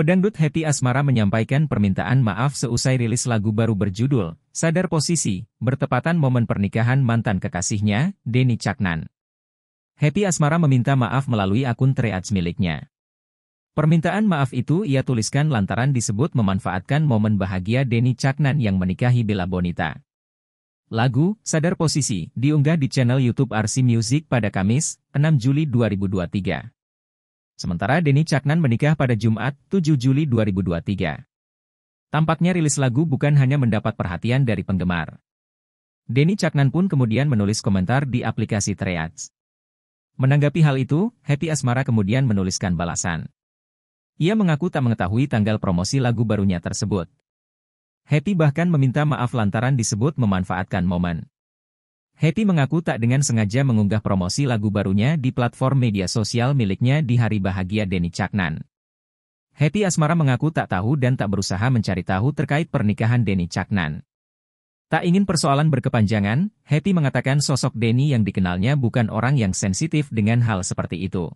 Pedangdut Happy Asmara menyampaikan permintaan maaf seusai rilis lagu baru berjudul Sadar Posisi, bertepatan momen pernikahan mantan kekasihnya, Denny Caknan. Happy Asmara meminta maaf melalui akun Threads miliknya. Permintaan maaf itu ia tuliskan lantaran disebut memanfaatkan momen bahagia Denny Caknan yang menikahi Bella Bonita. Lagu Sadar Posisi diunggah di channel YouTube RC Music pada Kamis, 6 Juli 2023. Sementara Denny Caknan menikah pada Jumat, 7 Juli 2023. Tampaknya rilis lagu bukan hanya mendapat perhatian dari penggemar. Denny Caknan pun kemudian menulis komentar di aplikasi Threads. Menanggapi hal itu, Happy Asmara kemudian menuliskan balasan. Ia mengaku tak mengetahui tanggal promosi lagu barunya tersebut. Happy bahkan meminta maaf lantaran disebut memanfaatkan momen. Happy mengaku tak dengan sengaja mengunggah promosi lagu barunya di platform media sosial miliknya di hari bahagia Denny Caknan. Happy Asmara mengaku tak tahu dan tak berusaha mencari tahu terkait pernikahan Denny Caknan. Tak ingin persoalan berkepanjangan, Happy mengatakan sosok Denny yang dikenalnya bukan orang yang sensitif dengan hal seperti itu.